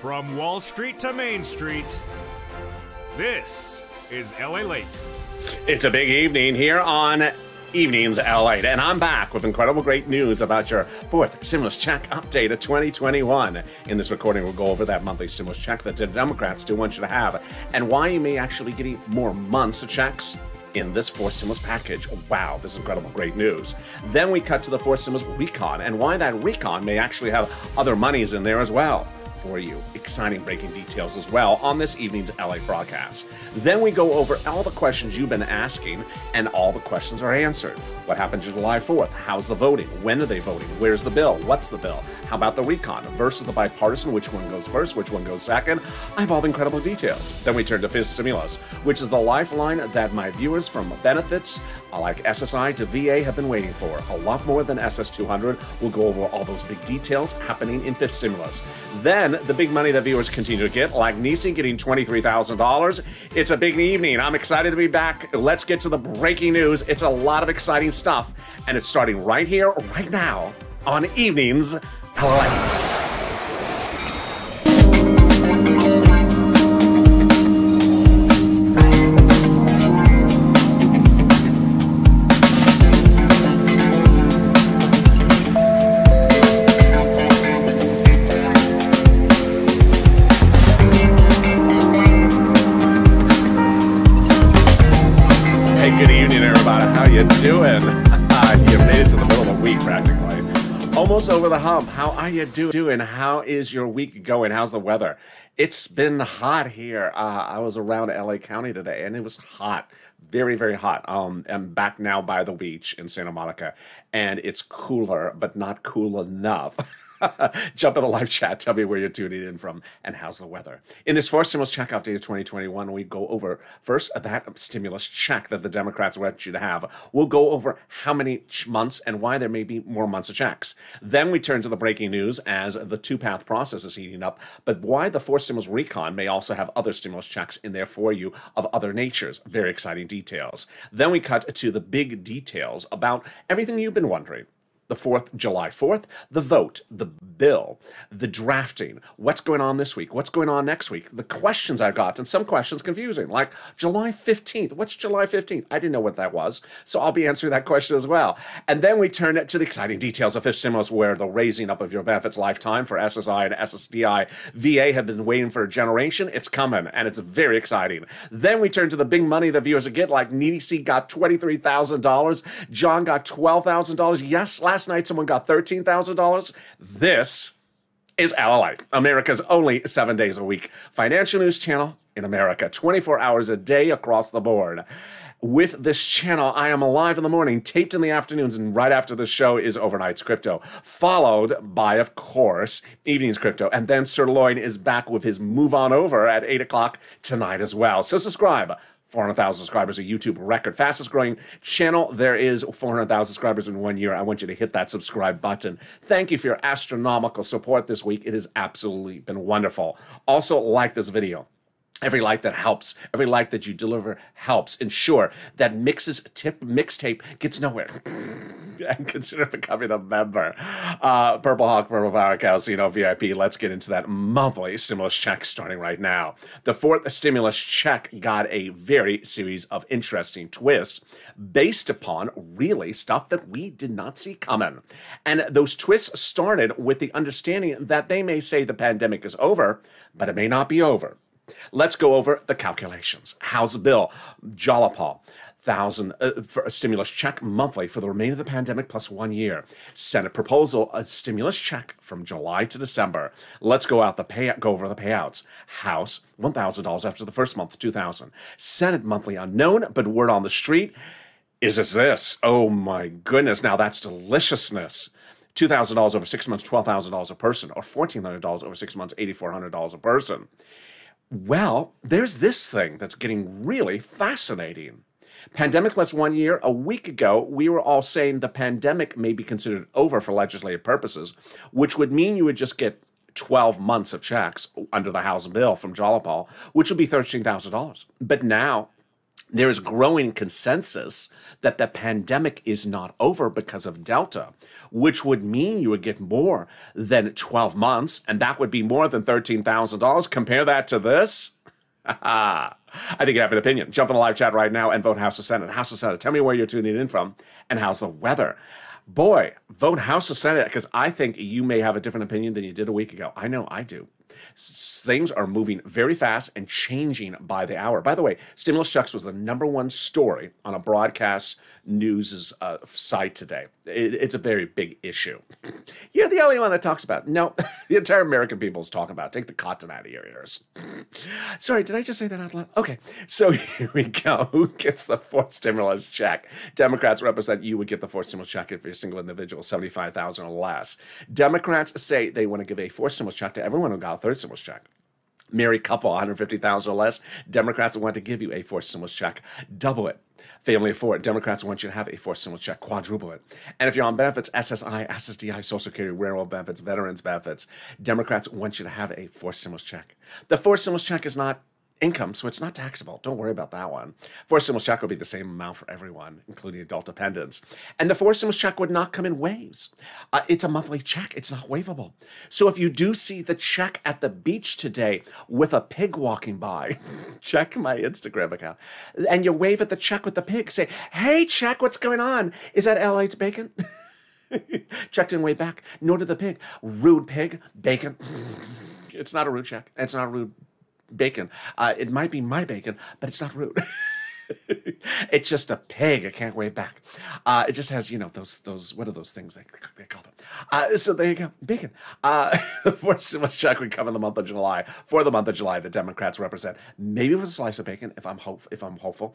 From Wall Street to Main Street, this is LA Late. It's a big evening here on Evenings LA Late, and I'm back with incredible great news about your fourth stimulus check update of 2021. In this recording, we'll go over that monthly stimulus check that the Democrats do want you to have, and why you may actually be getting more months of checks in this fourth stimulus package. Wow, this is incredible great news. Then we cut to the fourth stimulus recon, and why that recon may actually have other monies in there as well for you. Exciting breaking details as well on this evening's LA broadcast. Then we go over all the questions you've been asking, and all the questions are answered. What happened to July 4th? How's the voting? When are they voting? Where's the bill? What's the bill? How about the recon versus the bipartisan? Which one goes first? Which one goes second? I have all the incredible details. Then we turn to fifth stimulus, which is the lifeline that my viewers from benefits like SSI to VA have been waiting for. A lot more than SS200. We'll go over all those big details happening in fifth stimulus. Then the big money that viewers continue to get, like Niecy getting $23,000. It's a big evening. I'm excited to be back. Let's get to the breaking news. It's a lot of exciting stuff, and it's starting right here, right now, on Evenings LA Late. Over the hump. How are you doing? How is your week going? How's the weather? It's been hot here. I was around LA County today, and it was hot. Very, very hot. I'm back now by the beach in Santa Monica, and it's cooler, but not cool enough. Jump in the live chat. Tell me where you're tuning in from and how's the weather. In this fourth stimulus check update of 2021, we go over first that stimulus check that the Democrats want you to have. We'll go over how many months and why there may be more months of checks. Then we turn to the breaking news as the two-path process is heating up, but why the fourth stimulus recon may also have other stimulus checks in there for you of other natures. Very exciting details. Then we cut to the big details about everything you've been wondering. The 4th, July 4th, the vote, the bill, the drafting, what's going on this week, what's going on next week, the questions I've got, and some questions confusing, like July 15th. What's July 15th? I didn't know what that was, so I'll be answering that question as well. And then we turn it to the exciting details of fifth stimulus, where the raising up of your benefits lifetime for SSI and SSDI. VA have been waiting for a generation. It's coming, and it's very exciting. Then we turn to the big money the viewers get, like Niecy got $23,000, John got $12,000, yes, last night someone got $13,000. This is LA Late, America's only 7 days a week financial news channel in America, 24 hours a day across the board. With this channel, I am alive in the morning, taped in the afternoons, and right after the show is Overnight's Crypto, followed by, of course, Evening's Crypto. And then Sirloin is back with his Move On Over at 8 o'clock tonight as well. So subscribe. 400,000 subscribers, a YouTube record. Fastest growing channel there is, 400,000 subscribers in 1 year. I want you to hit that subscribe button. Thank you for your astronomical support this week. It has absolutely been wonderful. Also, like this video. Every like that helps. Every like that you deliver helps. Ensure that mixtape gets nowhere. And consider becoming a member. Purple Hawk, Purple Power, Calcino, VIP. Let's get into that monthly stimulus check starting right now. The fourth stimulus check got a very series of interesting twists based upon really stuff that we did not see coming. And those twists started with the understanding that they may say the pandemic is over, but it may not be over. Let's go over the calculations. How's the bill? Jayapal, for a stimulus check monthly for the remainder of the pandemic plus 1 year. Senate proposal, a stimulus check from July to December. Let's go out the go over the payouts. House, $1,000 after the first month, $2,000. Senate monthly unknown, but word on the street is this. Oh my goodness, now that's deliciousness. $2,000 over 6 months, $12,000 a person, or $1,400 over 6 months, $8,400 a person. Well, there's this thing that's getting really fascinating. Pandemic plus 1 year. A week ago, we were all saying the pandemic may be considered over for legislative purposes, which would mean you would just get 12 months of checks under the House bill from Jayapal, which would be $13,000. But now There is growing consensus that the pandemic is not over because of Delta, which would mean you would get more than 12 months, and that would be more than $13,000. Compare that to this. I think you have an opinion. Jump in the live chat right now and vote House of Senate. House of Senate, tell me where you're tuning in from and how's the weather. Boy, vote House of Senate, because I think you may have a different opinion than you did a week ago. I know I do. Things are moving very fast and changing by the hour. By the way, stimulus checks was the #1 story on a broadcast news site today. It's a very big issue. You're the only one that talks about it. No, the entire American people is talking about it. Take the cotton out of your ears. Sorry, did I just say that out loud? Okay, so here we go. Who gets the fourth stimulus check? Democrats represent you would get the fourth stimulus check if you're a single individual, $75,000 or less. Democrats say they want to give a fourth stimulus check to everyone who got a third stimulus check. Married couple, $150,000 or less. Democrats want to give you a fourth stimulus check. Double it. Family of four. Democrats want you to have a fourth stimulus check. Quadruple it. And if you're on benefits, SSI, SSDI, Social Security, railroad benefits, veterans benefits, Democrats want you to have a fourth stimulus check. The fourth stimulus check is not income, so it's not taxable. Don't worry about that one. Fourth stimulus check will be the same amount for everyone, including adult dependents. And the fourth stimulus check would not come in waves. It's a monthly check. It's not waivable. So if you do see the check at the beach today with a pig walking by, check my Instagram account, and you wave at the check with the pig. Say, hey, check, what's going on? Is that LA's bacon? Check didn't wave back, nor did the pig. Rude pig, bacon. It's not a rude check. It's not a rude bacon. It might be my bacon, but it's not rude. It's just a pig. I can't wave back. It just has, you know, those what are those things they call them? So there you go. Bacon. Fourth stimulus check would come in the month of July. For the month of July, the Democrats represent maybe with a slice of bacon, if I'm hopeful.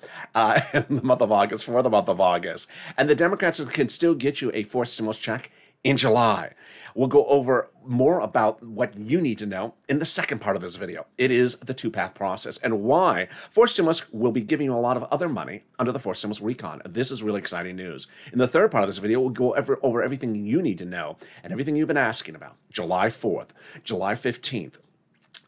In the month of August, for the month of August. And the Democrats can still get you a fourth stimulus check in July. We'll go over more about what you need to know in the second part of this video. It is the two-path process and why fourth stimulus will be giving you a lot of other money under the fourth stimulus recon. This is really exciting news. In the third part of this video, we'll go over everything you need to know and everything you've been asking about. July 4th, July 15th,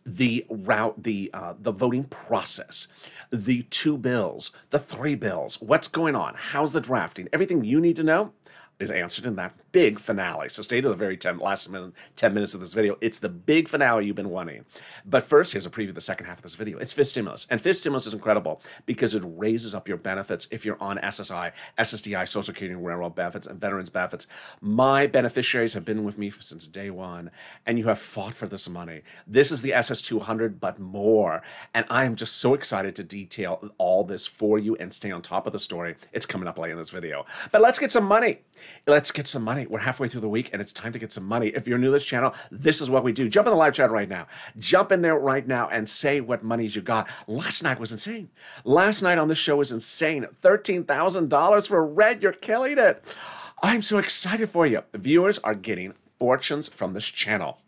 the route, the voting process, the 2 bills, the 3 bills, what's going on, how's the drafting, everything you need to know is answered in that big finale. So stay to the very last 10 minutes of this video. It's the big finale you've been wanting. But first, here's a preview of the second half of this video. It's fifth stimulus. And fifth stimulus is incredible because it raises up your benefits if you're on SSI, SSDI, Social Security, railroad benefits, and veterans benefits. My beneficiaries have been with me since day one, and you have fought for this money. This is the SS200, but more. And I am just so excited to detail all this for you and stay on top of the story. It's coming up later in this video. But let's get some money. Let's get some money. We're halfway through the week, and it's time to get some money. If you're new to this channel, this is what we do. Jump in the live chat right now. Jump in there right now and say what monies you got. Last night was insane. Last night on this show was insane. $13,000 for red. You're killing it. I'm so excited for you. The viewers are getting fortunes from this channel.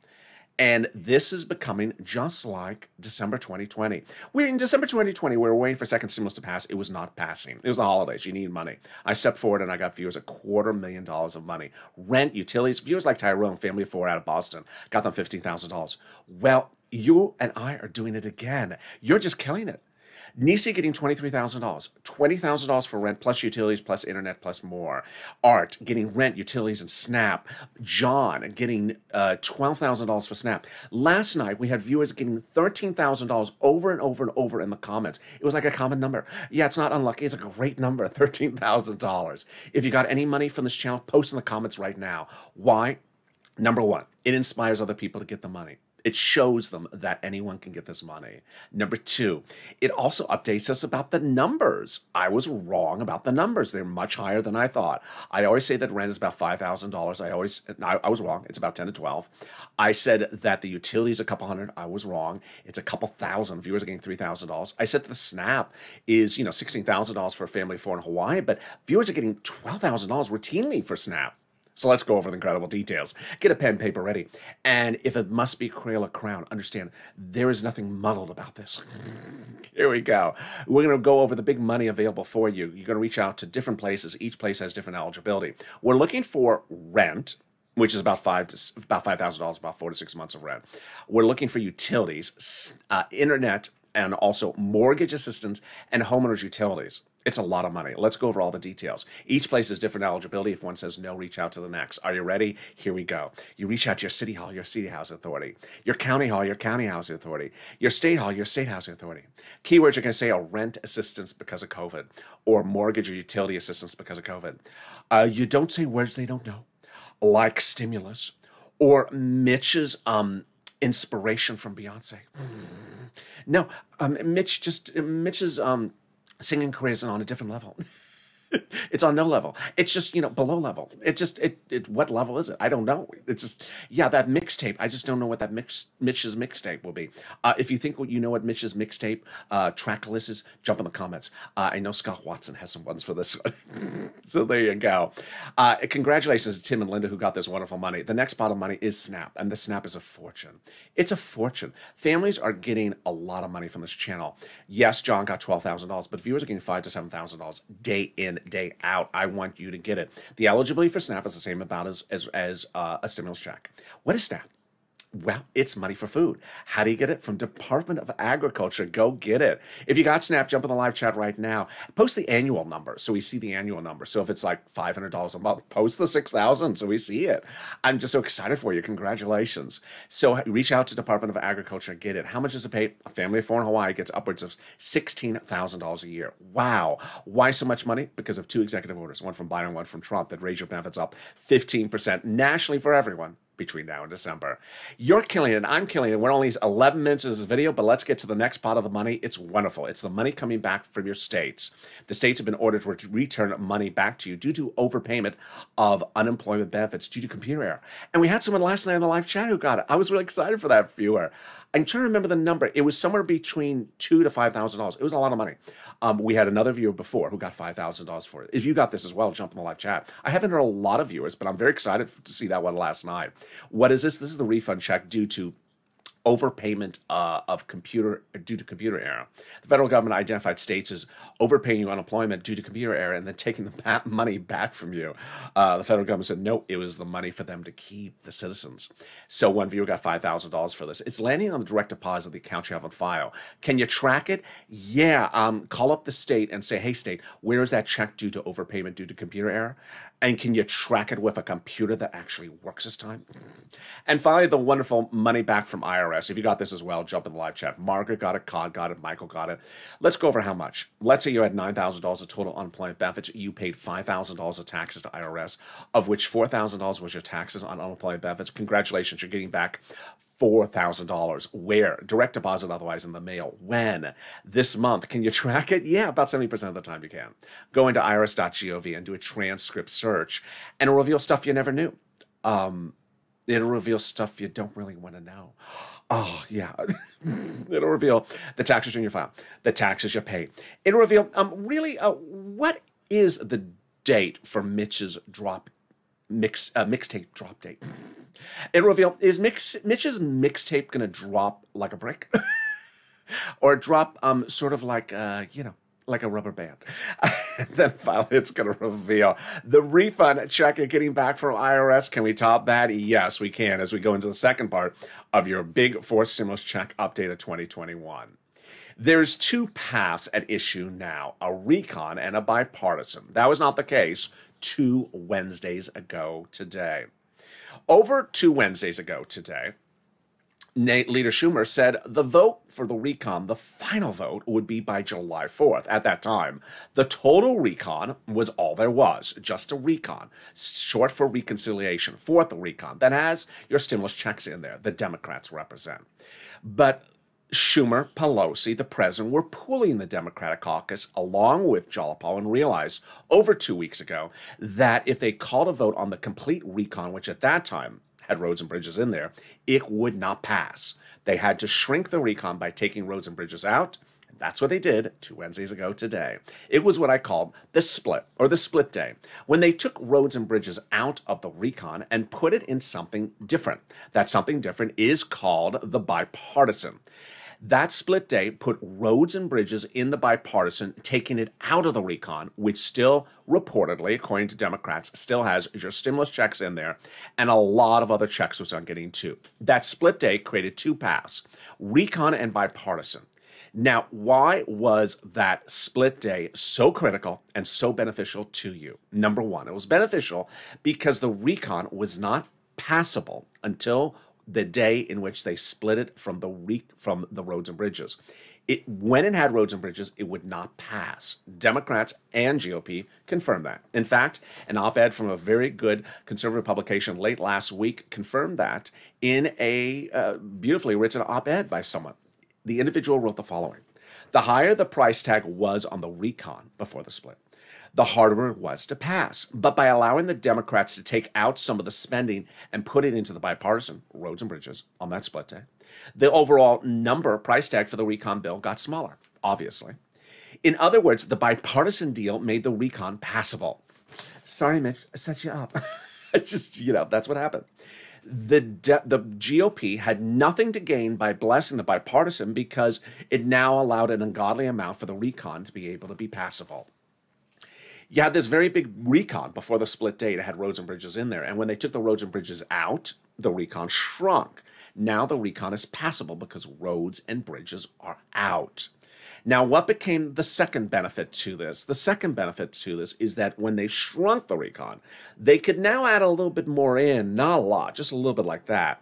And this is becoming just like December 2020. In December 2020, we were waiting for second stimulus to pass. It was not passing. It was the holidays. You need money. I stepped forward and I got viewers $250,000 of money. Rent, utilities, viewers like Tyrone, family of four out of Boston, got them $15,000. Well, you and I are doing it again. You're just killing it. Nisi getting $23,000, $20,000 for rent, plus utilities, plus internet, plus more. Art getting rent, utilities, and SNAP. John getting $12,000 for SNAP. Last night, we had viewers getting $13,000 over and over and over in the comments. It was like a common number. Yeah, it's not unlucky. It's a great number, $13,000. If you got any money from this channel, post in the comments right now. Why? Number one, it inspires other people to get the money. It shows them that anyone can get this money. Number two, it also updates us about the numbers. I was wrong about the numbers. They're much higher than I thought. I always say that rent is about $5,000. I was wrong. It's about 10 to 12. I said that the utilities a couple hundred. I was wrong. It's a couple thousand. Viewers are getting $3,000. I said the SNAP is, you know, $16,000 for a family of four in Hawaii, but viewers are getting $12,000 routinely for SNAP. So let's go over the incredible details. Get a pen and paper ready. And if it must be Crayola or Crown, understand there is nothing muddled about this. Here we go. We're going to go over the big money available for you. You're going to reach out to different places. Each place has different eligibility. We're looking for rent, which is about $5,000, about 4 to 6 months of rent. We're looking for utilities, internet, and also mortgage assistance and homeowners utilities. It's a lot of money. Let's go over all the details. Each place is different eligibility. If one says no, reach out to the next. Are you ready? Here we go. You reach out to your city hall, your city housing authority. Your county hall, your county housing authority. Your state hall, your state housing authority. Keywords you're going to say are rent assistance because of COVID, or mortgage or utility assistance because of COVID. You don't say words they don't know, like stimulus, or Mitch's inspiration from Beyonce. No, Mitch's singing career isn't on a different level. It's on no level. It's just, you know, below level. It just, what level is it? I don't know. It's just, yeah, that mixtape. I just don't know what that Mitch's mixtape will be. If you think you know what Mitch's mixtape track list is, jump in the comments. I know Scott Watson has some ones for this one. So there you go. Congratulations to Tim and Linda who got this wonderful money. The next pot of money is SNAP, and the SNAP is a fortune. It's a fortune. Families are getting a lot of money from this channel. Yes, John got $12,000, but viewers are getting $5,000 to $7,000 day in, day out. I want you to get it. The eligibility for SNAP is the same about as a stimulus check. What is SNAP? Well, it's money for food. How do you get it? From Department of Agriculture. Go get it. If you got SNAP, jump in the live chat right now. Post the annual number so we see the annual number. So if it's like $500 a month, post the $6,000 so we see it. I'm just so excited for you. Congratulations. So reach out to Department of Agriculture. Get it. How much does it pay? A family of four in Hawaii gets upwards of $16,000 a year. Wow. Why so much money? Because of two executive orders, one from Biden, one from Trump, that raise your benefits up 15% nationally for everyone between now and December. You're killing it. I'm killing it. We're only 11 minutes into this video, but let's get to the next pot of the money. It's wonderful. It's the money coming back from your states. The states have been ordered to return money back to you due to overpayment of unemployment benefits due to computer error. And we had someone last night in the live chat who got it. I was really excited for that viewer. I'm trying to remember the number. It was somewhere between $2,000 to $5,000. It was a lot of money. We had another viewer before who got $5,000 for it. If you got this as well, jump in the live chat. I haven't heard a lot of viewers, but I'm very excited to see that one last night. What is this? This is the refund check due to overpayment due to computer error. The federal government identified states as overpaying you unemployment due to computer error and then taking the money back from you. The federal government said, no, it was the money for them to keep, the citizens. So one viewer got $5,000 for this. It's landing on the direct deposit of the account you have on file. Can you track it? Yeah. Call up the state and say, hey, state, where is that check due to overpayment due to computer error? And can you track it with a computer that actually works this time? And finally, the wonderful money back from IRS. If you got this as well, jump in the live chat. Margaret got it, Cod got it, Michael got it. Let's go over how much. Let's say you had $9,000 of total unemployment benefits. You paid $5,000 of taxes to IRS, of which $4,000 was your taxes on unemployment benefits. Congratulations, you're getting back $4,000. Where? Direct deposit, otherwise in the mail. When? This month. Can you track it? Yeah, about 70% of the time you can. Go into iris.gov and do a transcript search, and it'll reveal stuff you never knew. It'll reveal stuff you don't really want to know. Oh, yeah. It'll reveal the taxes in your file, the taxes you pay. It'll reveal, really, what is the date for Mitch's mixtape drop date? It'll reveal, is Mitch's mixtape going to drop like a brick? Or drop sort of like, you know, like a rubber band? Then finally, it's going to reveal the refund check you're getting back from IRS. Can we top that? Yes, we can, as we go into the second part of your big fourth stimulus check update of 2021. There's two paths at issue now, a recon and a bipartisan. That was not the case 2 Wednesdays ago today. Over 2 Wednesdays ago today, Leader Schumer said the vote for the recon, the final vote, would be by July 4th. At that time, the total recon was all there was, just a recon, short for reconciliation, fourth recon, that has your stimulus checks in there, the Democrats represent. But Schumer, Pelosi, the president were pooling the Democratic caucus along with Jayapal and realized over 2 weeks ago that if they called a vote on the complete recon, which at that time had roads and bridges in there, it would not pass. They had to shrink the recon by taking roads and bridges out. That's what they did 2 Wednesdays ago today. It was what I called the split, or the split day, when they took roads and bridges out of the recon and put it in something different. That something different is called the bipartisan. That split day put roads and bridges in the bipartisan, taking it out of the recon, which still reportedly, according to Democrats, still has your stimulus checks in there, and a lot of other checks was on getting too. That split day created two paths, recon and bipartisan. Now, why was that split day so critical and so beneficial to you? Number one, it was beneficial because the recon was not passable until the day in which they split it from the roads and bridges. When it had roads and bridges, it would not pass. Democrats and GOP confirmed that. In fact, an op-ed from a very good conservative publication late last week confirmed that in a beautifully written op-ed by someone. The individual wrote the following: the higher the price tag was on the recon before the split, the harder it was to pass. But by allowing the Democrats to take out some of the spending and put it into the bipartisan roads and bridges on that split day, the overall number price tag for the recon bill got smaller, obviously. In other words, the bipartisan deal made the recon passable. Sorry, Mitch, I set you up. Just, you know, that's what happened. The GOP had nothing to gain by blessing the bipartisan because it now allowed an ungodly amount for the recon to be able to be passable. You had this very big recon before the split date. It had roads and bridges in there. And when they took the roads and bridges out, the recon shrunk. Now the recon is passable because roads and bridges are out. Now, what became the second benefit to this? The second benefit to this is that when they shrunk the recon, they could now add a little bit more in, not a lot, just a little bit like that.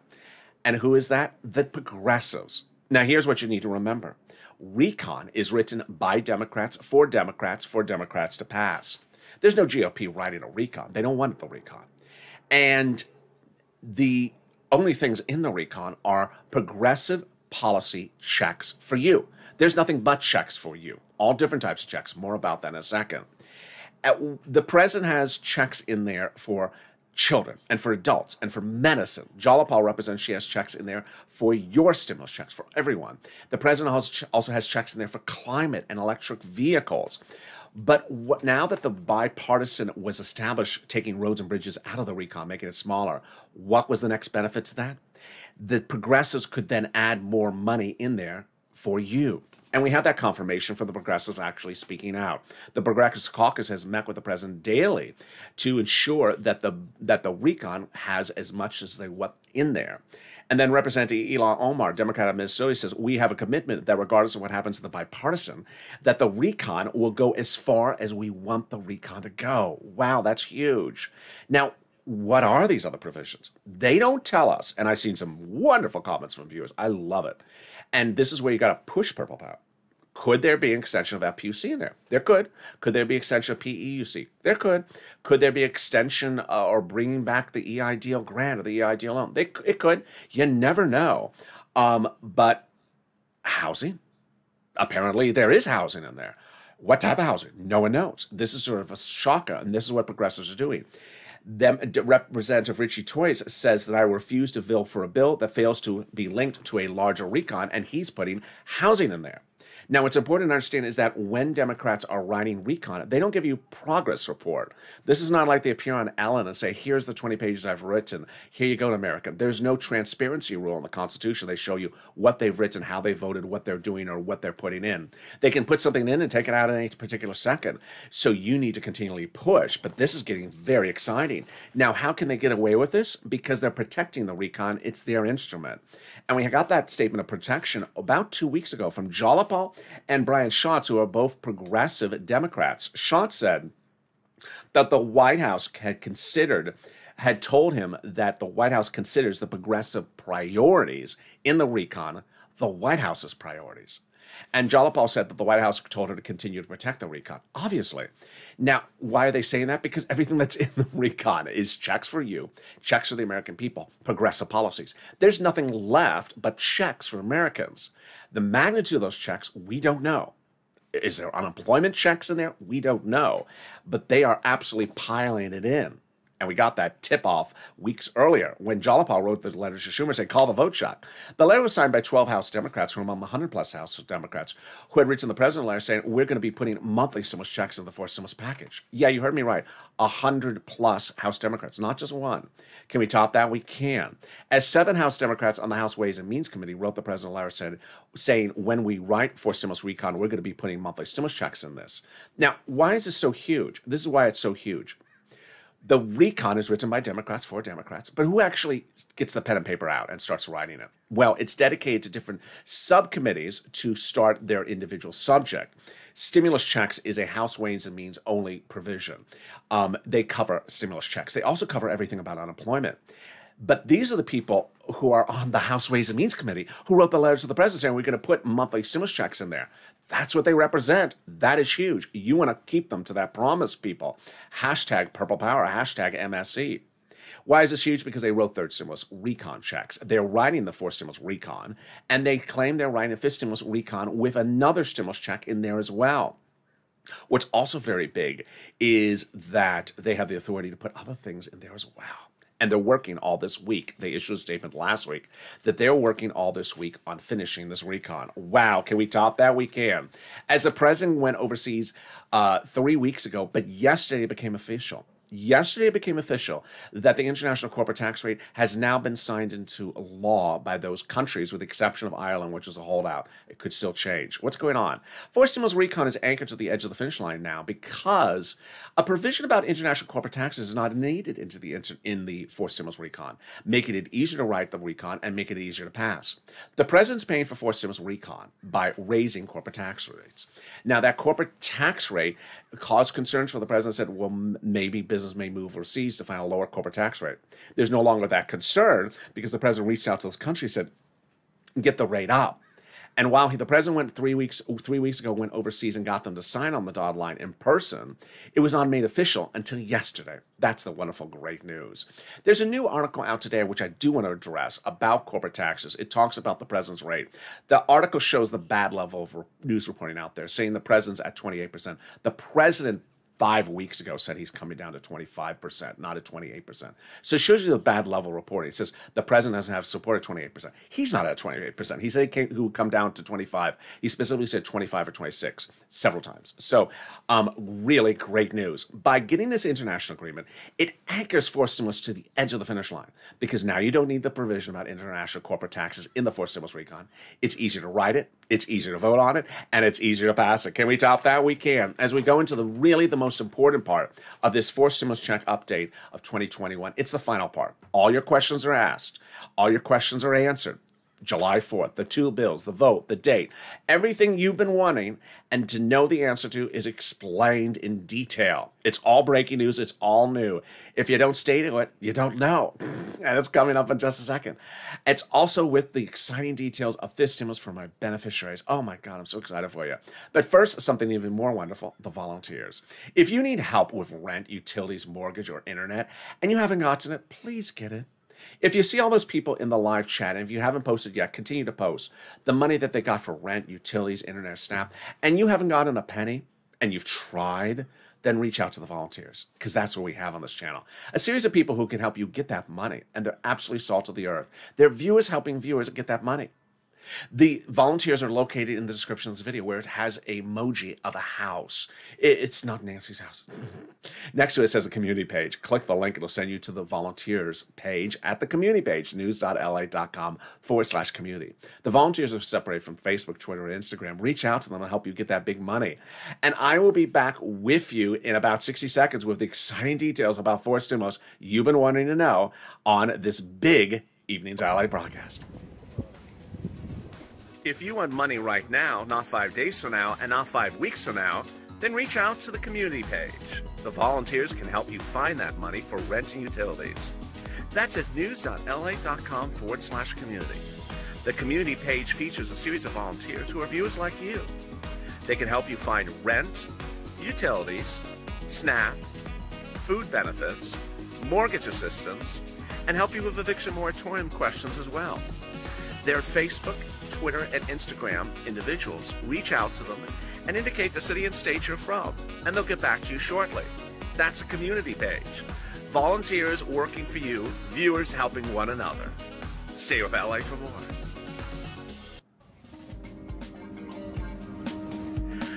And who is that? The progressives. Now, here's what you need to remember. Recon is written by Democrats for Democrats for Democrats to pass. There's no GOP writing a recon. They don't want the recon. And the only things in the recon are progressive policy checks for you. There's nothing but checks for you. All different types of checks. More about that in a second. The president has checks in there for children and for adults and for medicine. Jayapal represents, she has checks in there for your stimulus checks, for everyone. The president also has checks in there for climate and electric vehicles. But now that the bipartisan was established, taking roads and bridges out of the recon, making it smaller, what was the next benefit to that? The progressives could then add more money in there for you. And we have that confirmation for the progressives actually speaking out. The Progressive Caucus has met with the president daily to ensure that the recon has as much as they want in there. And then Representative Ilhan Omar, Democrat of Minnesota, says, we have a commitment that regardless of what happens to the bipartisan, that the recon will go as far as we want the recon to go. Wow, that's huge. Now, what are these other provisions? They don't tell us. And I've seen some wonderful comments from viewers. I love it. And this is where you got to push Purple Power. Could there be an extension of FPUC in there? There could. Could there be extension of PEUC? There could. Could there be extension or bringing back the EIDL grant or the EIDL loan? It could. You never know. But housing? Apparently there is housing in there. What type of housing? No one knows. This is sort of a shocker, and this is what progressives are doing. Representative Richie Toys says that I refuse to vote for a bill that fails to be linked to a larger recon, and he's putting housing in there. Now, what's important to understand is that when Democrats are writing recon, they don't give you progress report. This is not like they appear on Ellen and say, here's the 20 pages I've written. Here you go, America. There's no transparency rule in the Constitution. They show you what they've written, how they voted, what they're doing, or what they're putting in. They can put something in and take it out in any particular second. So you need to continually push. But this is getting very exciting. Now, how can they get away with this? Because they're protecting the recon. It's their instrument. And we got that statement of protection about 2 weeks ago from Jayapal and Brian Schatz, who are both progressive Democrats. Schatz said that the White House had told him that the White House considers the progressive priorities in the recon the White House's priorities. And Jayapal said that the White House told her to continue to protect the recon, obviously. Now, why are they saying that? Because everything that's in the recon is checks for you, checks for the American people, progressive policies. There's nothing left but checks for Americans. The magnitude of those checks, we don't know. Is there unemployment checks in there? We don't know. But they are absolutely piling it in. And we got that tip-off weeks earlier when Jayapal wrote the letter to Schumer saying, call the vote shot. The letter was signed by 12 House Democrats from among the 100-plus House Democrats who had written the president a letter saying, we're going to be putting monthly stimulus checks in the fourth stimulus package. Yeah, you heard me right. 100-plus House Democrats, not just one. Can we top that? We can. As 7 House Democrats on the House Ways and Means Committee wrote the president a letter saying, when we write for stimulus recon, we're going to be putting monthly stimulus checks in this. Now, why is this so huge? This is why it's so huge. The recon is written by Democrats for Democrats, but who actually gets the pen and paper out and starts writing it? Well, it's dedicated to different subcommittees to start their individual subject. Stimulus checks is a House Ways and Means only provision. They cover stimulus checks. They also cover everything about unemployment. But these are the people who are on the House Ways and Means Committee who wrote the letters to the president saying, we're going to put monthly stimulus checks in there. That's what they represent. That is huge. You want to keep them to that promise, people. Hashtag Purple Power, hashtag MSE. Why is this huge? Because they wrote third stimulus recon checks. They're writing the fourth stimulus recon, and they claim they're writing a fifth stimulus recon with another stimulus check in there as well. What's also very big is that they have the authority to put other things in there as well. And they're working all this week. They issued a statement last week that they're working all this week on finishing this recon. Wow, can we top that? We can. As the president went overseas 3 weeks ago, but yesterday it became official. Yesterday it became official that the international corporate tax rate has now been signed into law by those countries, with the exception of Ireland, which is a holdout. It could still change. What's going on? Fourth stimulus recon is anchored to the edge of the finish line now because a provision about international corporate taxes is not needed in the fourth stimulus recon, making it easier to write the recon and making it easier to pass. The president's paying for fourth stimulus recon by raising corporate tax rates. Now, that corporate tax rate caused concerns for the president. Said, well, maybe business may move overseas to find a lower corporate tax rate. There's no longer that concern because the president reached out to this country and said, get the rate up. And while the president went three weeks ago overseas and got them to sign on the dotted line in person, it was not made official until yesterday. That's the wonderful, great news. There's a new article out today, which I do want to address, about corporate taxes. It talks about the president's rate. The article shows the bad level of news reporting out there, saying the president's at 28%. The president 5 weeks ago said he's coming down to 25%, not at 28%. So it shows you the bad level reporting. It says the president doesn't have support at 28%. He's not at 28%. He said he would come down to 25. He specifically said 25 or 26 several times. So really great news. By getting this international agreement, it anchors fourth stimulus to the edge of the finish line, because now you don't need the provision about international corporate taxes in the fourth stimulus recon. It's easier to write it. It's easier to vote on it, and it's easier to pass it. Can we top that? We can. As we go into the most important part of this fourth stimulus check update of 2021, it's the final part. All your questions are asked. All your questions are answered. July 4th, the two bills, the vote, the date, everything you've been wanting and to know the answer to is explained in detail. It's all breaking news. It's all new. If you don't stay to it, you don't know. And it's coming up in just a second. It's also with the exciting details of fifth stimulus for my beneficiaries. Oh my God, I'm so excited for you. But first, something even more wonderful, the volunteers. If you need help with rent, utilities, mortgage, or internet, and you haven't gotten it, please get it. If you see all those people in the live chat, and if you haven't posted yet, continue to post the money that they got for rent, utilities, internet, SNAP, and you haven't gotten a penny and you've tried, then reach out to the volunteers, because that's what we have on this channel. A series of people who can help you get that money, and they're absolutely salt of the earth. They're viewers helping viewers get that money. The volunteers are located in the description of this video, where it has an emoji of a house. It's not Nancy's house. Next to it says the community page. Click the link. It'll send you to the volunteers page at the community page, news.la.com/community. The volunteers are separated from Facebook, Twitter, and Instagram. Reach out to them and help you get that big money. And I will be back with you in about 60 seconds with the exciting details about fourth stimulus you've been wanting to know on this big Evening's LA broadcast. If you want money right now, not 5 days from now, and not 5 weeks from now, then reach out to the community page. The volunteers can help you find that money for rent and utilities. That's at news.la.com/community. The community page features a series of volunteers who are viewers like you. They can help you find rent, utilities, SNAP, food benefits, mortgage assistance, and help you with eviction moratorium questions as well. Their Facebook, Twitter, and Instagram individuals, reach out to them and indicate the city and state you're from, and they'll get back to you shortly. That's a community page. Volunteers working for you, viewers helping one another. Stay with LA for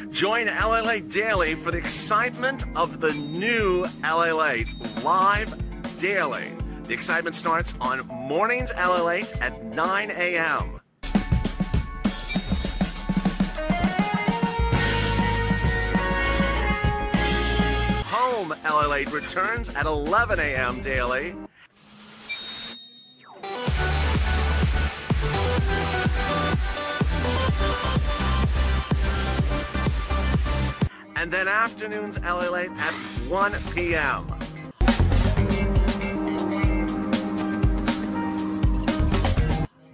more. Join LALATE Daily for the excitement of the new LALATE live daily. The excitement starts on mornings LALATE at 9 a.m. home, LALATE returns at 11 a.m. daily. And then afternoons, LALATE at 1 p.m.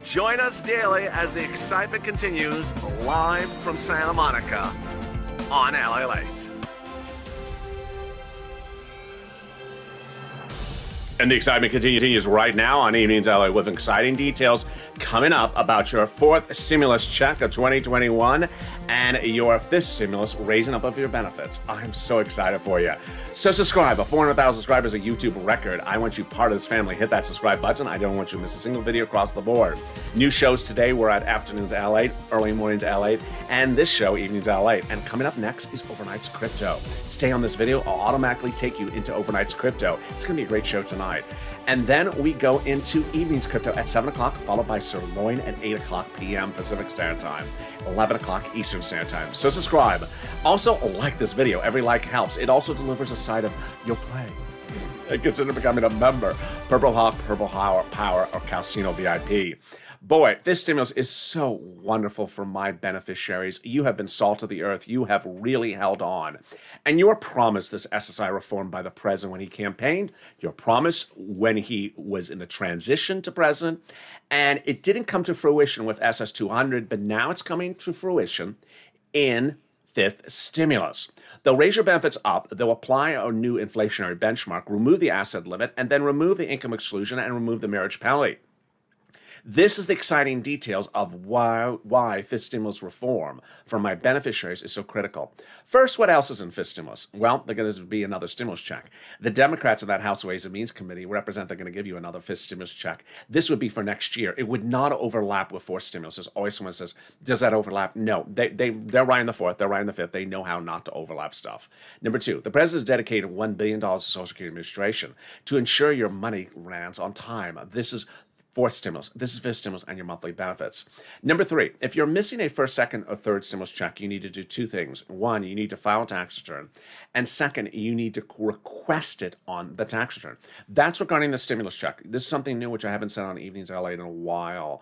Join us daily as the excitement continues, live from Santa Monica on LALATE. And the excitement continues right now on Evenings LA with exciting details coming up about your fourth stimulus check of 2021 and your fifth stimulus raising up of your benefits. I'm so excited for you. So subscribe. A 400,000 subscribers is a YouTube record. I want you part of this family. Hit that subscribe button. I don't want you to miss a single video across the board. New shows today. We're at Afternoons LA, Early Mornings LA, and this show, Evenings LA. And coming up next is Overnight's Crypto. Stay on this video. I'll automatically take you into Overnight's Crypto. It's going to be a great show tonight. And then we go into Evenings Crypto at 7 o'clock, followed by Sirloin at 8 o'clock p.m. Pacific Standard Time, 11 o'clock Eastern Standard Time. So subscribe. Also, like this video. Every like helps. It also delivers a side of your play. And consider becoming a member. Purple Hawk, Purple Power, or Calcino VIP. Boy, this stimulus is so wonderful for my beneficiaries. You have been salt of the earth. You have really held on. And you were promised this SSI reform by the president when he campaigned. You were promised when he was in the transition to president. And it didn't come to fruition with SS200, but now it's coming to fruition in fifth stimulus. They'll raise your benefits up, they'll apply a new inflationary benchmark, remove the asset limit, and then remove the income exclusion and remove the marriage penalty. This is the exciting details of why fifth stimulus reform for my beneficiaries is so critical. First, what else is in fifth stimulus? Well, they're going to be another stimulus check. The Democrats in that House Ways and Means Committee represent they're going to give you another fifth stimulus check. This would be for next year. It would not overlap with fourth stimulus. There's always someone who says, does that overlap? No, they're riding the fourth, they're riding the fifth. They know how not to overlap stuff. Number two, the president dedicated $1 billion to Social Security Administration to ensure your money lands on time. This is fourth stimulus. This is fifth stimulus and your monthly benefits. Number three, if you're missing a first, second, or third stimulus check, you need to do two things. One, you need to file a tax return. And second, you need to request it on the tax return. That's regarding the stimulus check. This is something new, which I haven't said on Evenings LA in a while.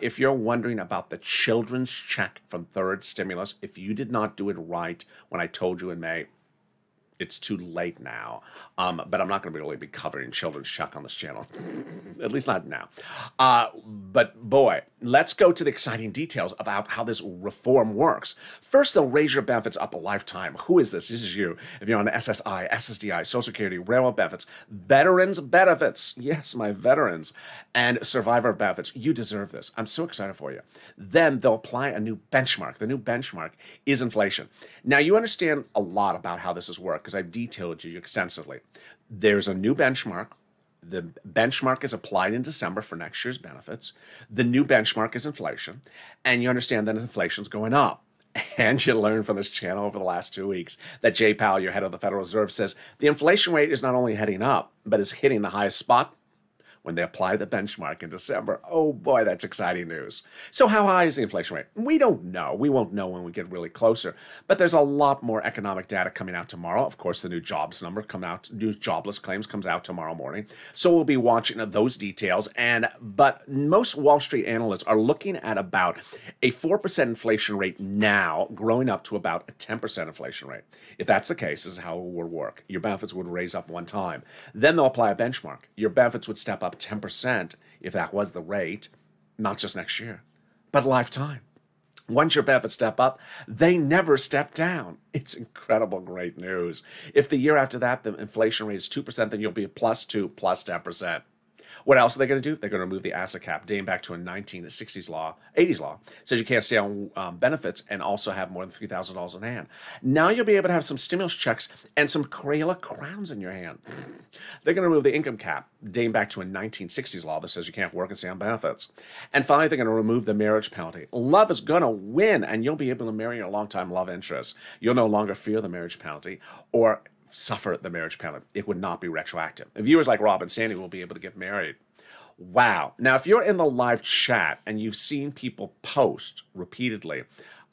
If you're wondering about the children's check from third stimulus, if you did not do it right when I told you in May, it's too late now, but I'm not going to really be covering children's check on this channel, at least not now. But boy, let's go to the exciting details about how this reform works. First, they'll raise your benefits up a lifetime. Who is this? This is you. If you're on SSI, SSDI, Social Security, railroad benefits, veterans benefits. Yes, my veterans and survivor benefits. You deserve this. I'm so excited for you. Then they'll apply a new benchmark. The new benchmark is inflation. Now, you understand a lot about how this is worked, because I've detailed you extensively. There's a new benchmark. The benchmark is applied in December for next year's benefits. The new benchmark is inflation. And you understand that inflation's going up. And you learned from this channel over the last 2 weeks that Jay Powell, your head of the Federal Reserve, says the inflation rate is not only heading up, but is hitting the highest spot when they apply the benchmark in December. Oh boy, that's exciting news. So how high is the inflation rate? We don't know. We won't know when we get really closer, but there's a lot more economic data coming out tomorrow. Of course, the new jobs number comes out, new jobless claims comes out tomorrow morning. So we'll be watching those details. But most Wall Street analysts are looking at about a 4% inflation rate now, growing up to about a 10% inflation rate. If that's the case, this is how it would work. Your benefits would raise up one time. Then they'll apply a benchmark. Your benefits would step up 10% if that was the rate, not just next year, but lifetime. Once your benefits step up, they never step down. It's incredible, great news. If the year after that, the inflation rate is 2%, then you'll be plus 2, plus 10%. What else are they going to do? They're going to remove the asset cap, dating back to a 1960s law, 80s law. Says you can't stay on benefits and also have more than $3,000 in hand. Now you'll be able to have some stimulus checks and some Crayola crowns in your hand. They're going to remove the income cap, dating back to a 1960s law that says you can't work and stay on benefits. And finally, they're going to remove the marriage penalty. Love is going to win, and you'll be able to marry your longtime love interest. You'll no longer fear the marriage penalty or suffer the marriage penalty. It would not be retroactive. And viewers like Rob and Sandy will be able to get married. Wow. Now, if you're in the live chat and you've seen people post repeatedly,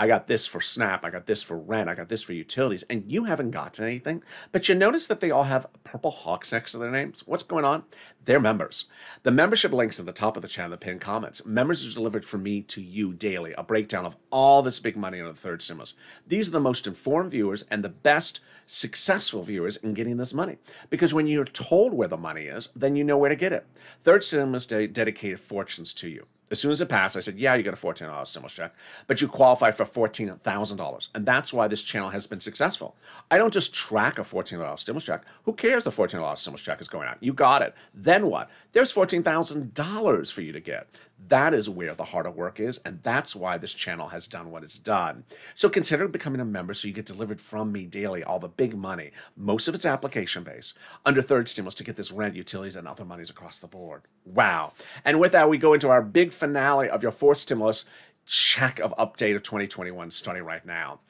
I got this for SNAP, I got this for rent, I got this for utilities, and you haven't gotten anything. But you notice that they all have Purple Hawks next to their names. What's going on? They're members. The membership link's at the top of the channel, the pinned comments. Members are delivered from me to you daily, a breakdown of all this big money under the third stimulus. These are the most informed viewers and the best successful viewers in getting this money. Because when you're told where the money is, then you know where to get it. Third stimulus dedicated fortunes to you. As soon as it passed, I said, yeah, you got a $14 stimulus check, but you qualify for $14,000. And that's why this channel has been successful. I don't just track a $14 stimulus check. Who cares the $14 stimulus check is going out? You got it. Then what? There's $14,000 for you to get. That is where the harder work is, and that's why this channel has done what it's done. So consider becoming a member so you get delivered from me daily all the big money, most of it's application-based, under third stimulus to get this rent, utilities, and other monies across the board. Wow. And with that, we go into our big finale of your fourth stimulus check of update of 2021 starting right now.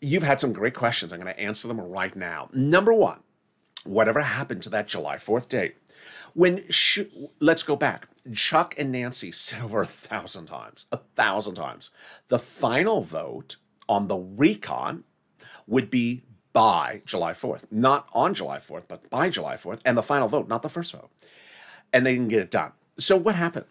You've had some great questions. I'm going to answer them right now. Number one, whatever happened to that July 4th date? Let's go back. Chuck and Nancy said over 1,000 times, 1,000 times, the final vote on the recon would be by July 4th, not on July 4th, but by July 4th, and the final vote, not the first vote. And they didn't get it done. So what happened?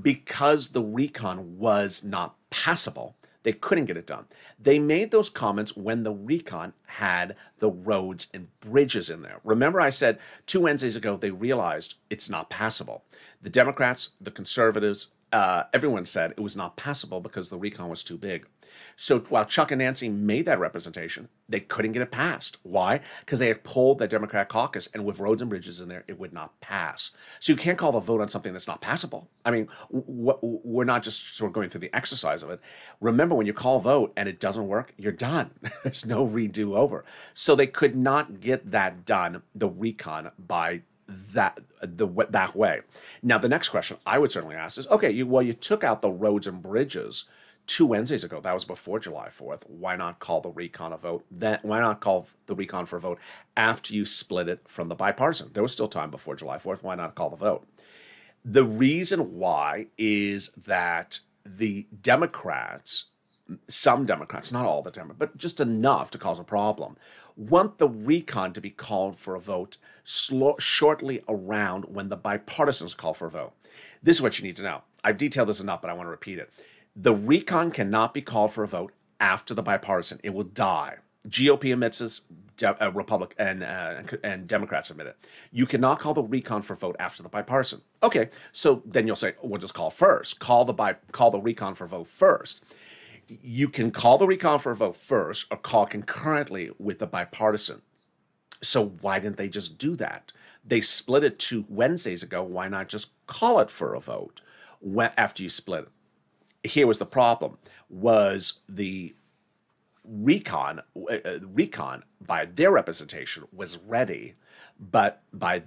Because the recon was not passable, they couldn't get it done. They made those comments when the recon had the roads and bridges in there. Remember, I said 2 Wednesdays ago, they realized it's not passable. The Democrats, the conservatives, everyone said it was not passable because the recon was too big. So while Chuck and Nancy made that representation, they couldn't get it passed. Why? Because they had pulled the Democratic caucus, and with roads and bridges in there, it would not pass. So you can't call the vote on something that's not passable. I mean, we're not just sort of going through the exercise of it. Remember, when you call vote and it doesn't work, you're done. There's no redo over. So they could not get that done, the recon, by that way. Now, the next question I would certainly ask is, okay, well, you took out the roads and bridges 2 Wednesdays ago. That was before July 4th. Why not call the recon a vote? Why not call the recon for a vote after you split it from the bipartisan? There was still time before July 4th. Why not call the vote? The reason why is that the Democrats, some Democrats, not all the Democrats, but just enough to cause a problem, want the recon to be called for a vote shortly around when the bipartisans call for a vote. This is what you need to know. I've detailed this enough, but I want to repeat it. The recon cannot be called for a vote after the bipartisan. It will die. GOP admits this, Republicans and Democrats admit it. You cannot call the recon for a vote after the bipartisan. Okay, so then you'll say, we'll just call first. Call the recon for a vote first. You can call the recon for a vote first or call concurrently with the bipartisan. So why didn't they just do that? They split it 2 Wednesdays ago. Why not just call it for a vote after you split it? Here was the problem, was the recon by their representation was ready, but by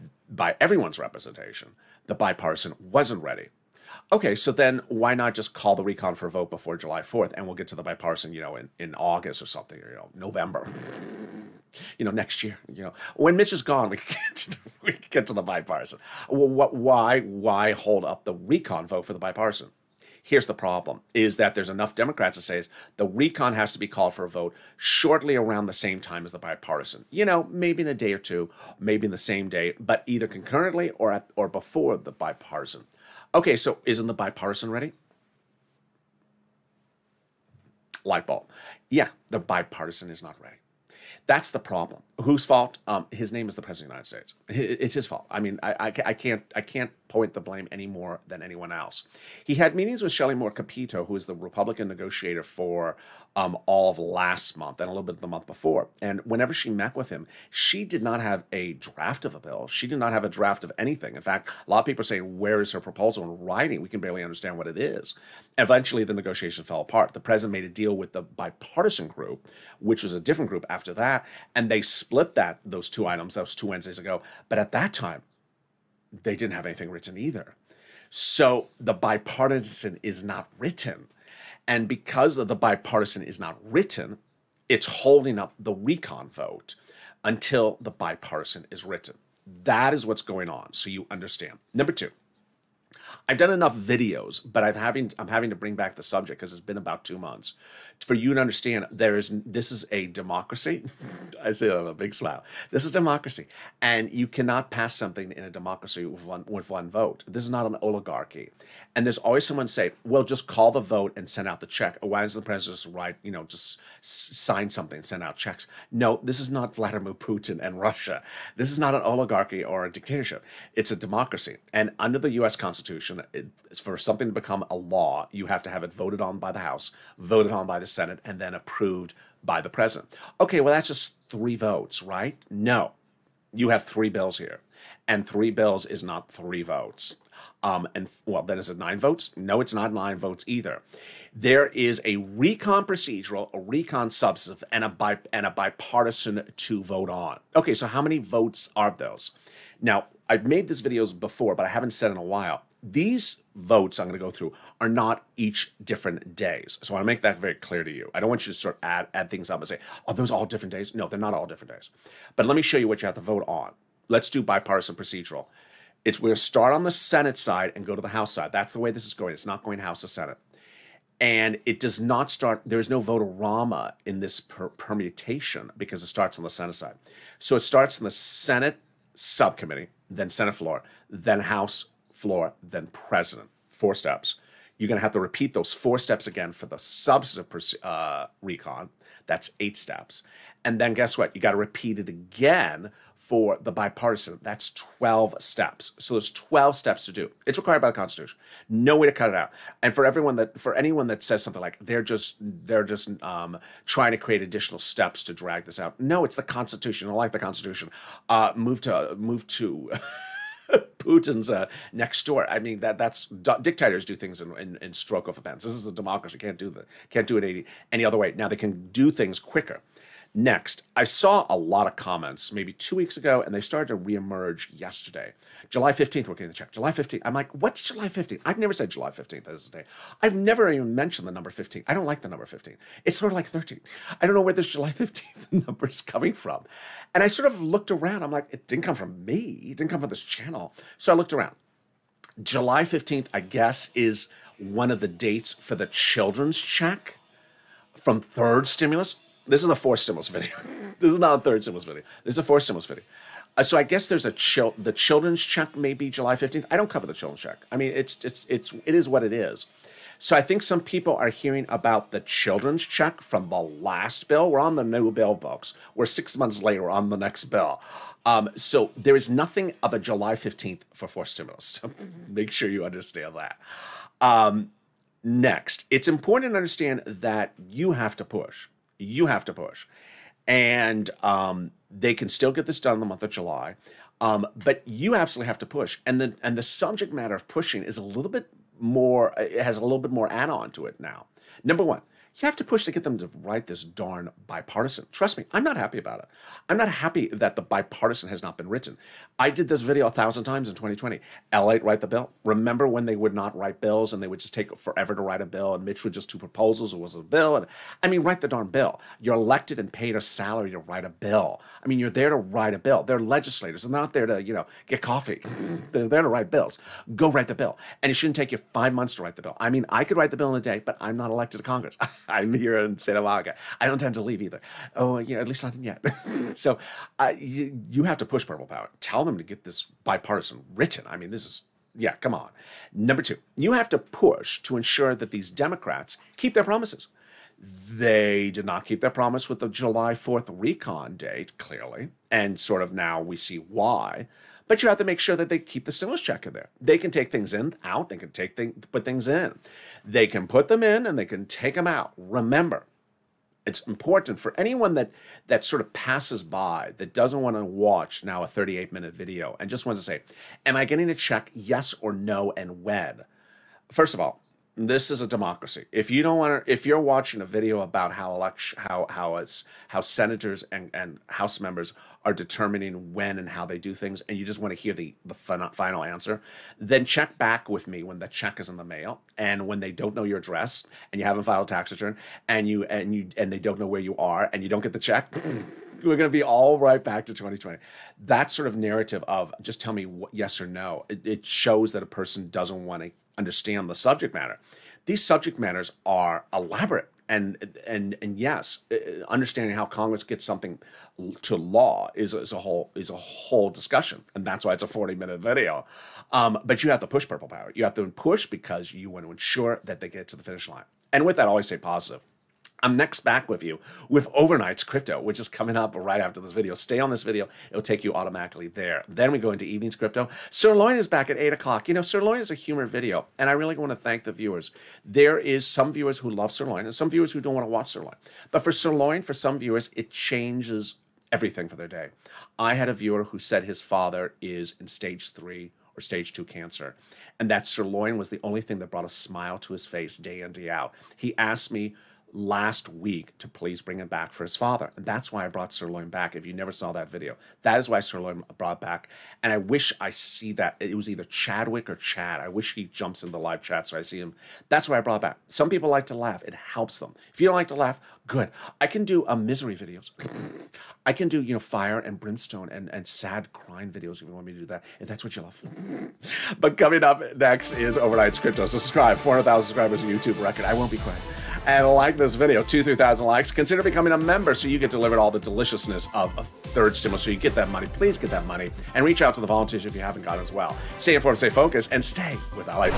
everyone's representation, the bipartisan wasn't ready. Okay, so then why not just call the recon for a vote before July 4th, and we'll get to the bipartisan, you know, in August or something, or, you know, November, you know, next year, you know, when Mitch is gone, we can get to the bipartisan. Well, why hold up the recon vote for the bipartisan? Here's the problem, is that there's enough Democrats that say the recon has to be called for a vote shortly around the same time as the bipartisan. You know, maybe in a day or two, maybe in the same day, but either concurrently or before the bipartisan. Okay, so isn't the bipartisan ready? Light bulb. Yeah, the bipartisan is not ready. That's the problem. Whose fault? His name is the President of the United States. It's his fault. I mean, I can't point the blame any more than anyone else. He had meetings with Shelley Moore Capito, who is the Republican negotiator for all of last month and a little bit of the month before. And whenever she met with him, she did not have a draft of a bill. She did not have a draft of anything. In fact, a lot of people are saying, where is her proposal in writing? We can barely understand what it is. Eventually, the negotiation fell apart. The president made a deal with the bipartisan group, which was a different group after that, and they split those two items. That was 2 Wednesdays ago. But at that time, they didn't have anything written either. So the bipartisan is not written. And because of the bipartisan is not written, it's holding up the recon vote until the bipartisan is written. That is what's going on. So you understand. Number two, I've done enough videos, but I'm having to bring back the subject because it's been about 2 months for you to understand this is a democracy. I say that with a big smile. This is democracy, and you cannot pass something in a democracy with one vote. This is not an oligarchy, and there's always someone say, "Well, just call the vote and send out the check." Or why does the president just write, you know, just sign something and send out checks? No, this is not Vladimir Putin and Russia. This is not an oligarchy or a dictatorship. It's a democracy, and under the U.S. Constitution, for something to become a law, you have to have it voted on by the House, voted on by the Senate, and then approved by the President. Okay, well, that's just 3 votes, right? No, you have 3 bills here, and 3 bills is not 3 votes. And well, then is it 9 votes? No, it's not 9 votes either. There is a recon procedural, a recon substantive, and a bipartisan to vote on. Okay, so how many votes are those? Now, I've made these videos before, but I haven't said in a while. These votes I'm going to go through are not each different days. So I want to make that very clear to you. I don't want you to sort of add things up and say, oh, those are all different days. No, they're not all different days. But let me show you what you have to vote on. Let's do bipartisan procedural. We're going to start on the Senate side and go to the House side. That's the way this is going. It's not going House to Senate. And it does not start, there is no votorama in this permutation because it starts on the Senate side. So it starts in the Senate subcommittee, then Senate floor, then House floor, then President. 4 steps. You're going to have to repeat those 4 steps again for the substantive recon. That's 8 steps. And then guess what? You got to repeat it again for the bipartisan. That's 12 steps. So there's 12 steps to do. It's required by the Constitution. No way to cut it out. And for anyone that says something like they're just trying to create additional steps to drag this out. No, it's the Constitution. I like the Constitution. Move to Putin's next door. I mean, dictators do things in stroke of a pen. This is a democracy. Can't do it any other way. Now they can do things quicker. Next, I saw a lot of comments maybe 2 weeks ago, and they started to reemerge yesterday. July 15th, we're getting the check. July 15th. I'm like, what's July 15th? I've never said July 15th as a day. I've never even mentioned the number 15. I don't like the number 15. It's sort of like 13. I don't know where this July 15th number is coming from. And I sort of looked around. I'm like, it didn't come from me. It didn't come from this channel. So I looked around. July 15th, I guess, is one of the dates for the children's check from third stimulus. This is a 4th stimulus video. This is not a 3rd stimulus video. This is a 4th stimulus video. So I guess there's the children's check may be July 15th. I don't cover the children's check. I mean, it is what it is. So I think some people are hearing about the children's check from the last bill. We're on the new bill books. We're 6 months later on the next bill. So there is nothing of a July 15th for 4th stimulus. So make sure you understand that. Next, it's important to understand that you have to push. You have to push. And they can still get this done in the month of July. But you absolutely have to push. And the subject matter of pushing is a little bit more, it has a little bit more add-on to it now. Number one, you have to push to get them to write this darn bipartisan. Trust me, I'm not happy about it. I'm not happy that the bipartisan has not been written. I did this video 1,000 times in 2020. LALATE, write the bill. Remember when they would not write bills and they would just take forever to write a bill, and Mitch would just do proposals or was a bill? And I mean, write the darn bill. You're elected and paid a salary to write a bill. I mean, you're there to write a bill. They're legislators. They're not there to, you know, get coffee. They're there to write bills. Go write the bill. And it shouldn't take you 5 months to write the bill. I mean, I could write the bill in a day, but I'm not elected to Congress. I'm here in Santa Monica. I don't tend to leave either. Oh, yeah, at least not yet. So you have to push Purple Power. Tell them to get this bipartisan written. I mean, this is, yeah, come on. Number two, you have to push to ensure that these Democrats keep their promises. They did not keep their promise with the July 4th recon date, clearly. And sort of now we see why. But you have to make sure that they keep the stimulus check in there. They can take things in, out. They can put things in. They can put them in and they can take them out. Remember, it's important for anyone that sort of passes by, that doesn't want to watch now a 38-minute video and just wants to say, am I getting a check, yes or no, and when? First of all, this is a democracy. If you don't want to, if you're watching a video about how senators and House members are determining when and how they do things, and you just want to hear the final answer, then check back with me when the check is in the mail, and when they don't know your address, and you haven't filed a tax return, and they don't know where you are, and you don't get the check. we're going to be all right back to 2020. That sort of narrative of just tell me what, yes or no, it shows that a person doesn't want to understand the subject matter. These subject matters are elaborate. And yes, understanding how Congress gets something to law is a whole discussion, and that's why it's a 40-minute video. But you have to push Purple Power. You have to push because you want to ensure that they get to the finish line. And with that, always stay positive. I'm next back with you with Overnight's Crypto, which is coming up right after this video. Stay on this video. It'll take you automatically there. Then we go into Evening's Crypto. Sirloin is back at 8 o'clock. You know, Sirloin is a humor video, and I really want to thank the viewers. There is some viewers who love Sirloin and some viewers who don't want to watch Sirloin. But for Sirloin, for some viewers, it changes everything for their day. I had a viewer who said his father is in stage 3 or stage 2 cancer, and that Sirloin was the only thing that brought a smile to his face day in, day out. He asked me last week to please bring him back for his father. And that's why I brought Sirloin back. If you never saw that video, that is why Sirloin brought back. And I wish I see that. It was either Chadwick or Chad. I wish he jumps in the live chat so I see him. That's why I brought back. Some people like to laugh. It helps them. If you don't like to laugh, good. I can do misery videos. I can do, you know, fire and brimstone and sad crying videos if you want me to do that. If that's what you love. But coming up next is Overnight's Crypto. Subscribe. 400,000 subscribers on YouTube record. I won't be quiet. And like this video, 2,000 to 3,000 likes. Consider becoming a member so you get delivered all the deliciousness of a third stimulus. So you get that money. Please get that money. And reach out to the volunteers if you haven't gotten as well. Stay informed, stay focused, and stay with LA.